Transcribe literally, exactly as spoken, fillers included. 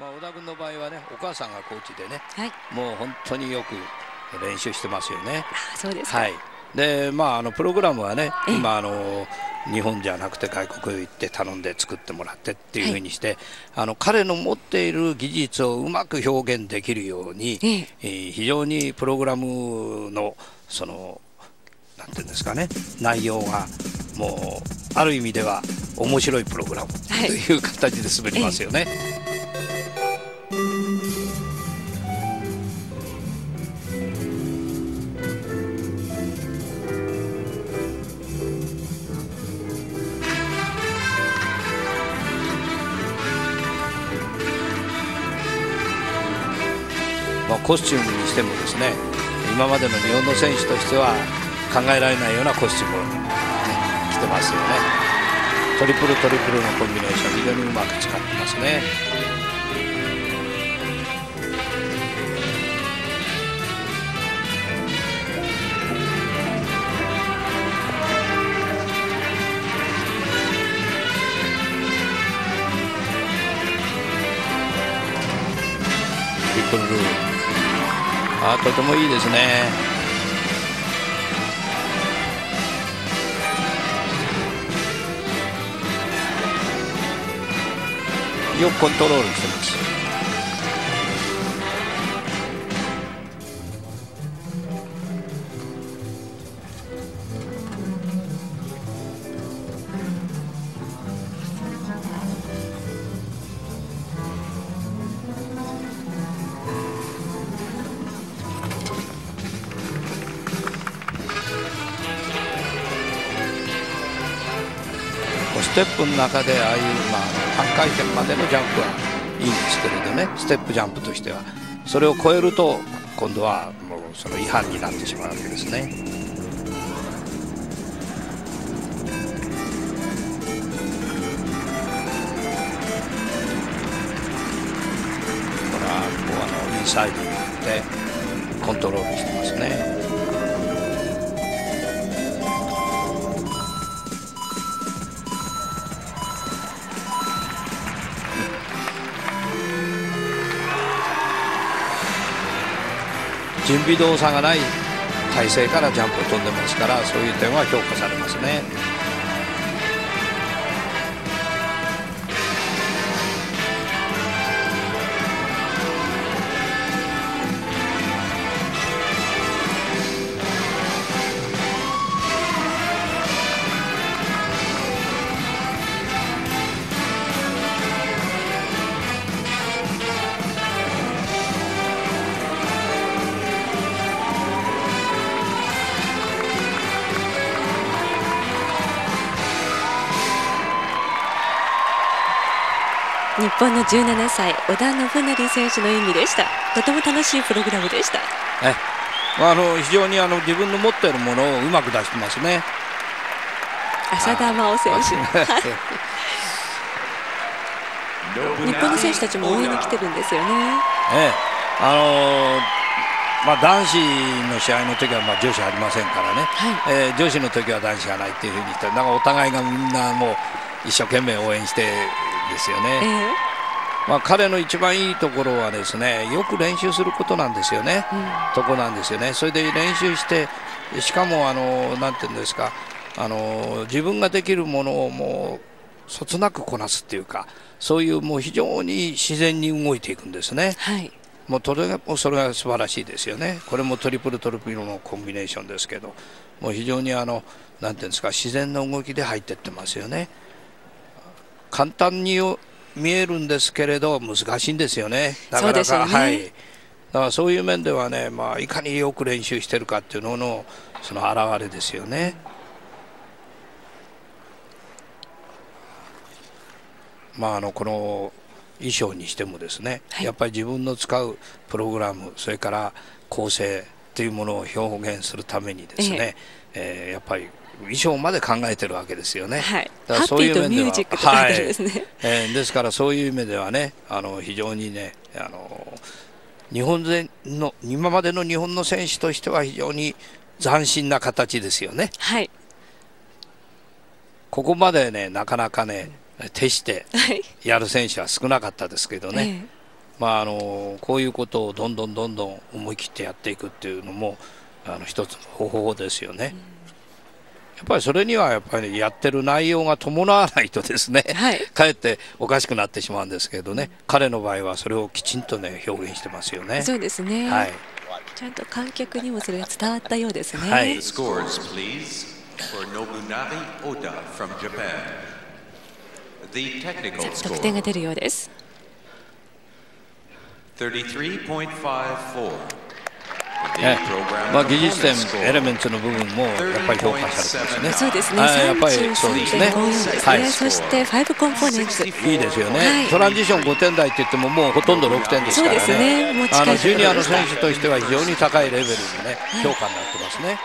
まあ、小田君の場合はね、お母さんがコーチでね、はい、もう本当によく練習してますよね。あ、そうですか。はい。で、まあ、あのプログラムはね、今あの日本じゃなくて外国行って頼んで作ってもらってっていうふうにして、はい、あの彼の持っている技術をうまく表現できるように、えええー、非常にプログラムのそのなんていうんですかね、内容がもうある意味では面白いプログラムという形で滑りますよね。はい、ええコスチュームにしてもですね、今までの日本の選手としては考えられないようなコスチュームを、ね、着てますよね。トリプルトリプルのコンビネーション非常にうまく使ってますね。トリプルループ、あ、とてもいいですね。よくコントロールしてます。ステップの中でああいう、まあ、半回転までのジャンプはいいんですけれどね、ステップジャンプとしてはそれを超えると今度はもうその違反になってしまうわけですね。ほら、こうあのインサイドになってコントロールしてますね。準備動作がない体勢からジャンプを飛んでますから、そういう点は評価されますね。日本のじゅうななさい小田信成選手の演技でした。とても楽しいプログラムでした。え、あの非常にあの自分の持っているものをうまく出してますね。浅田真央選手。日本の選手たちも応援に来てるんですよね。ええ、あのーまあ、男子の試合の時はまあ女子ありませんからね、はい、えー、女子の時は男子がないっていうふうにして、なんかお互いがみんなもう一生懸命応援してですよね。えー、まあ彼の一番いいところはですね、よく練習することなんですよね、うん、とこなんですよね。それで練習して、しかもあのなんていうんですか、あの自分ができるものをもうそつなくこなすっていうか、そういうもう非常に自然に動いていくんですね。はい、もうとれもそれが素晴らしいですよね。これもトリプルトリプルのコンビネーションですけど、もう非常にあのなんていうんですか、自然な動きで入っていってますよね。簡単に見えるんですけれど難しいんですよね。なかなか、はい。だからそういう面ではね、まあいかによく練習してるかっていうののその表れですよね。まああのこの衣装にしてもですね、はい、やっぱり自分の使うプログラム、それから構成っていうものを表現するためにですね、えええー、やっぱり衣装まで考えてるわけですよね。はい、だからそういう面では、はい、えー、ですからそういう意味ではね、あの非常にね、あの日本の今までの日本の選手としては非常に斬新な形ですよね。はい、ここまでねなかなかね、うん、徹してやる選手は少なかったですけどね、はい、まあ、あのこういうことをどんどんどんどん思い切ってやっていくっていうのもあの一つの方法ですよね。やっぱりそれにはやっぱりやってる内容が伴わないとですね、はい、かえっておかしくなってしまうんですけどね、彼の場合はそれをきちんとね表現してますよね。そうですね、はい、ちゃんと観客にもそれが伝わったようですね。はい、得点が出るようです。ね、まあ技術点エレメンツの部分もやっぱり評価されてますね。そうですね。やっぱりそうですね。はい。そしてファイブコンポーネンツ。いいですよね。はい、トランジションごてん台って言ってももうほとんどろくてんですからね。そうですね。あのジュニアの選手としては非常に高いレベルのね評価になってますね。